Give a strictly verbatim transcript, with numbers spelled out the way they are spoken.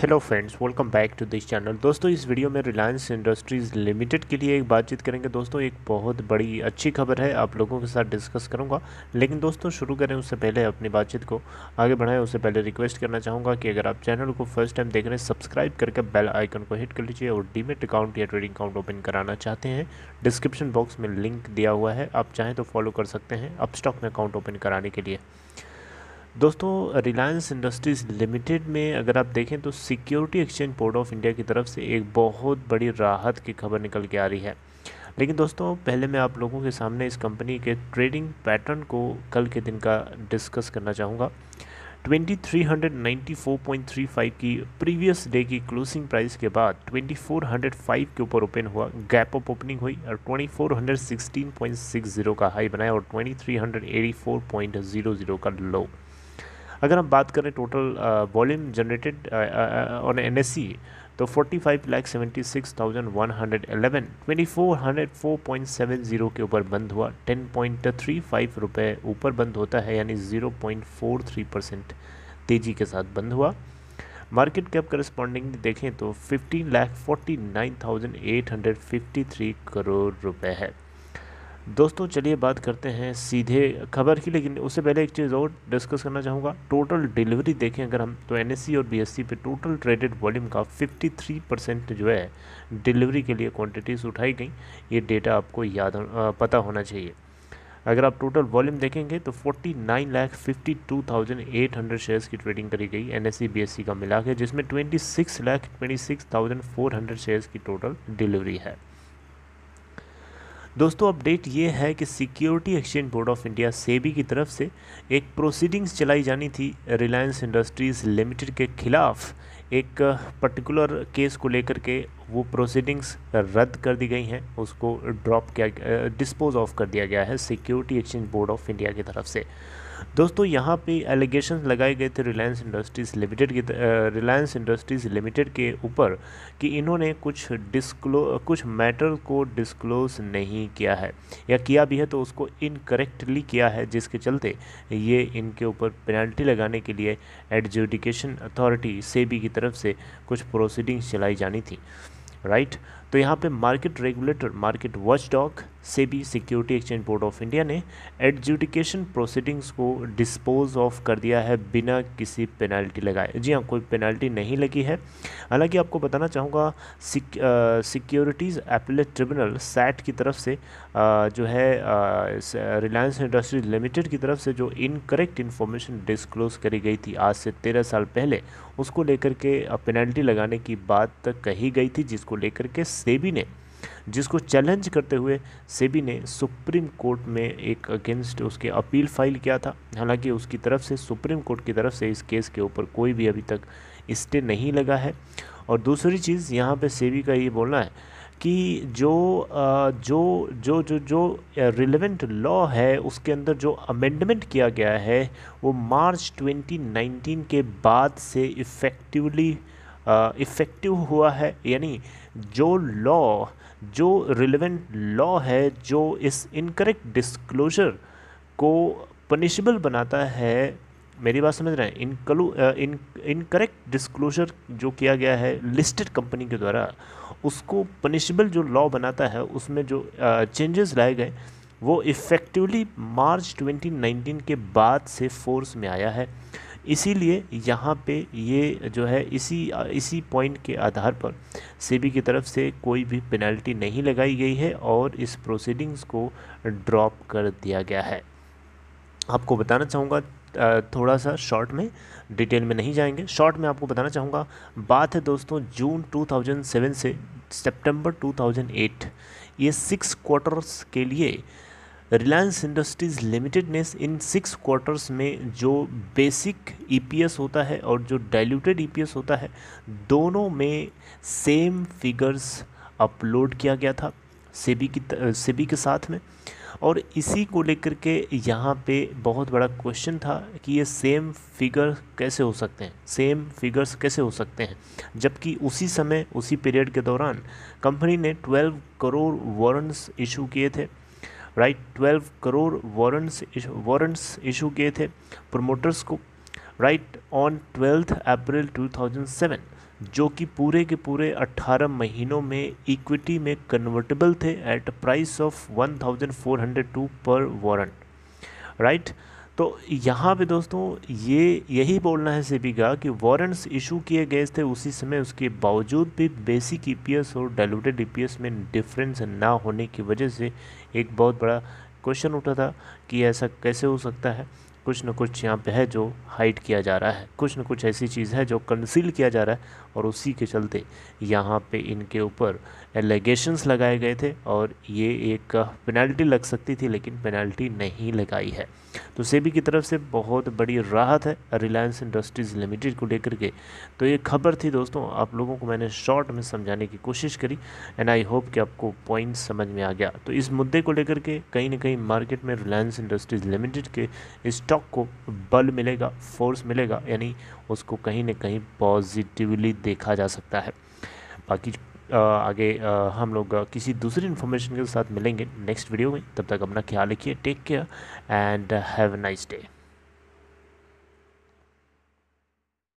Hello friends, welcome back to this channel. दोस्तों, इस video में रिलायंस इंडस्ट्रीज़ लिमिटेड के लिए एक बातचीत करेंगे। दोस्तों, एक बहुत बड़ी अच्छी खबर है, आप लोगों के साथ डिस्कस करूंगा। लेकिन दोस्तों, शुरू करें उससे पहले, अपनी बातचीत को आगे बढ़ाएं उससे पहले रिक्वेस्ट करना चाहूँगा कि अगर आप चैनल को फर्स्ट टाइम देख रहे हैं, सब्सक्राइब करके बेल आइकन को हिट कर लीजिए। और डीमेट अकाउंट या ट्रेडिंग अकाउंट ओपन कराना चाहते हैं, डिस्क्रिप्शन बॉक्स में लिंक दिया हुआ है, आप चाहें तो फॉलो कर सकते हैं अपस्टॉक में अकाउंट ओपन कराने के लिए। दोस्तों, रिलायंस इंडस्ट्रीज़ लिमिटेड में अगर आप देखें तो security exchange board of India की तरफ से एक बहुत बड़ी राहत की खबर निकल के आ रही है। लेकिन दोस्तों, पहले मैं आप लोगों के सामने इस कंपनी के ट्रेडिंग पैटर्न को कल के दिन का डिस्कस करना चाहूँगा। तेईस सौ चौरानवे पॉइंट तीन पाँच की प्रीवियस डे की क्लोजिंग प्राइस के बाद चौबीस सौ पाँच के ऊपर ओपन हुआ, गैप अप ओपनिंग हुई और चौबीस सौ सोलह पॉइंट साठ का हाई बनाया और तेईस सौ चौरासी पॉइंट शून्य शून्य का लो। अगर हम बात करें total volume generated on N S E तो पैंतालीस लाख छिहत्तर हज़ार एक सौ ग्यारह चौबीस सौ चार पॉइंट सात शून्य के ऊपर बंद हुआ, दस पॉइंट तीन पाँच रुपए ऊपर बंद होता है, यानी zero point four three percent तेज़ी के साथ बंद हुआ। मार्केट कैप करस्पॉन्डिंग देखें तो पंद्रह लाख उनचास हज़ार आठ सौ तिरेपन करोड़ रुपए है। दोस्तों, चलिए बात करते हैं सीधे खबर की, लेकिन उससे पहले एक चीज़ और डिस्कस करना चाहूँगा। टोटल डिलीवरी देखें अगर हम तो एन एस ई और बी एस ई पे टोटल ट्रेडेड वॉल्यूम का तिरेपन परसेंट जो है डिलीवरी के लिए क्वांटिटीज़ उठाई गई। ये डेटा आपको याद पता होना चाहिए। अगर आप टोटल वॉल्यूम देखेंगे तो उनचास लाख बावन हज़ार आठ सौ शेयर्स की ट्रेडिंग करी गई N S E B S E का मिला के, जिसमें छब्बीस लाख छब्बीस हज़ार चार सौ शेयर्स की टोटल डिलीवरी है। दोस्तों, अपडेट ये है कि security exchange board of India SEBI की तरफ से एक प्रोसीडिंग्स चलाई जानी थी रिलायंस इंडस्ट्रीज़ लिमिटेड के खिलाफ। एक पर्टिकुलर केस को लेकर के वो प्रोसीडिंग्स रद्द कर दी गई हैं, उसको ड्रॉप किया, डिस्पोज ऑफ कर दिया गया है security exchange board of India की तरफ से। दोस्तों, यहाँ पे एलिगेशंस लगाए गए थे रिलायंस इंडस्ट्रीज़ लिमिटेड के रिलायंस इंडस्ट्रीज़ लिमिटेड के ऊपर कि इन्होंने कुछ डिस्क्लो कुछ मैटर को डिस्क्लोज नहीं किया है, या किया भी है तो उसको इनकरेक्टली किया है, जिसके चलते ये इनके ऊपर पेनल्टी लगाने के लिए एडजुडिकेशन अथॉरिटी सेबी की तरफ से कुछ प्रोसीडिंग्स चलाई जानी थी, राइट। तो यहाँ पे market regulator market watchdog SEBI security exchange board of India ने एडजुडिकेशन प्रोसीडिंग्स को डिस्पोज ऑफ कर दिया है बिना किसी पेनल्टी लगाए। जी हाँ, कोई पेनल्टी नहीं लगी है। हालांकि आपको बताना चाहूँगा सिक्योरिटीज़ एपलेट ट्रिब्यूनल सैट की तरफ से आ, जो है रिलायंस इंडस्ट्रीज लिमिटेड की तरफ से जो इनकरेक्ट इन्फॉर्मेशन डिस्क्लोज करी गई थी आज से तेरह साल पहले, उसको लेकर के पेनल्टी लगाने की बात कही गई थी, जिसको लेकर के सेबी ने जिसको चैलेंज करते हुए सेबी ने सुप्रीम कोर्ट में एक अगेंस्ट उसके अपील फाइल किया था। हालांकि उसकी तरफ से सुप्रीम कोर्ट की तरफ से इस केस के ऊपर कोई भी अभी तक स्टे नहीं लगा है। और दूसरी चीज़ यहाँ पे सेबी का ये बोलना है कि जो जो जो जो जो रिलेवेंट लॉ है उसके अंदर जो अमेंडमेंट किया गया है वो मार्च ट्वेंटी नाइनटीन के बाद से इफ़ेक्टिवली इफ़ेक्टिव uh, हुआ है, यानी जो लॉ जो रिलेवेंट लॉ है जो इस इनकरेक्ट डिस्क्लोजर को पनिशेबल बनाता है, मेरी बात समझ रहे हैं, इनकलू इन इनकरेक्ट डिस्क्लोजर जो किया गया है लिस्टेड कंपनी के द्वारा, उसको पनिशेबल जो लॉ बनाता है उसमें जो चेंजेस uh, लाए गए वो इफ़ेक्टिवली मार्च ट्वेंटी नाइनटीन के बाद से फोर्स में आया है। इसीलिए यहाँ पे ये जो है इसी इसी पॉइंट के आधार पर सेबी की तरफ से कोई भी पेनल्टी नहीं लगाई गई है और इस प्रोसीडिंग्स को ड्रॉप कर दिया गया है। आपको बताना चाहूँगा थोड़ा सा शॉर्ट में, डिटेल में नहीं जाएंगे, शॉर्ट में आपको बताना चाहूँगा। बात है दोस्तों जून दो हज़ार सात से सितंबर दो हज़ार आठ, ये सिक्स क्वार्टर्स के लिए रिलायंस इंडस्ट्रीज़ लिमिटेड ने इन सिक्स क्वार्टर्स में जो बेसिक ई पी एस होता है और जो डाइल्यूटेड ई पी एस होता है, दोनों में सेम फिगर्स अपलोड किया गया था सेबी की सेबी के साथ में। और इसी को लेकर के यहाँ पे बहुत बड़ा क्वेश्चन था कि ये सेम फिगर कैसे हो सकते हैं सेम फिगर्स कैसे हो सकते हैं जबकि उसी समय उसी पीरियड के दौरान कंपनी ने ट्वेल्व करोड़ वारंट्स इशू किए थे, right right, twelve crore warrants warrants issue किए थे प्रोमोटर्स को, right on twelfth April two thousand seven. जो कि पूरे के पूरे अट्ठारह महीनों में इक्विटी में कन्वर्टेबल थे at price of one thousand four hundred two पर वॉरेंट, राइट। तो यहाँ पे दोस्तों ये यही बोलना है सेबी का कि वारंट्स इशू किए गए थे उसी समय, उसके बावजूद भी बेसिक ईपीएस और डाइल्यूटेड ईपीएस में डिफरेंस ना होने की वजह से एक बहुत बड़ा क्वेश्चन उठा था कि ऐसा कैसे हो सकता है। कुछ न कुछ यहाँ पे है जो हाइड किया जा रहा है, कुछ न कुछ ऐसी चीज़ है जो कंसील किया जा रहा है, और उसी के चलते यहाँ पे इनके ऊपर एलिगेशंस लगाए गए थे और ये एक पेनल्टी लग सकती थी, लेकिन पेनल्टी नहीं लगाई है। तो सेबी की तरफ से बहुत बड़ी राहत है रिलायंस इंडस्ट्रीज़ लिमिटेड को लेकर के। तो ये खबर थी दोस्तों, आप लोगों को मैंने शॉर्ट में समझाने की कोशिश करी, एंड आई होप कि आपको पॉइंट समझ में आ गया। तो इस मुद्दे को लेकर के कहीं ना कहीं मार्केट में रिलायंस इंडस्ट्रीज़ लिमिटेड के स्टॉक को बल मिलेगा, फोर्स मिलेगा, यानी उसको कहीं ना कहीं पॉजिटिवली देखा जा सकता है। बाकी आगे हम लोग किसी दूसरी इन्फॉर्मेशन के साथ मिलेंगे नेक्स्ट वीडियो में। तब तक अपना ख्याल रखिए, take care and have a nice day.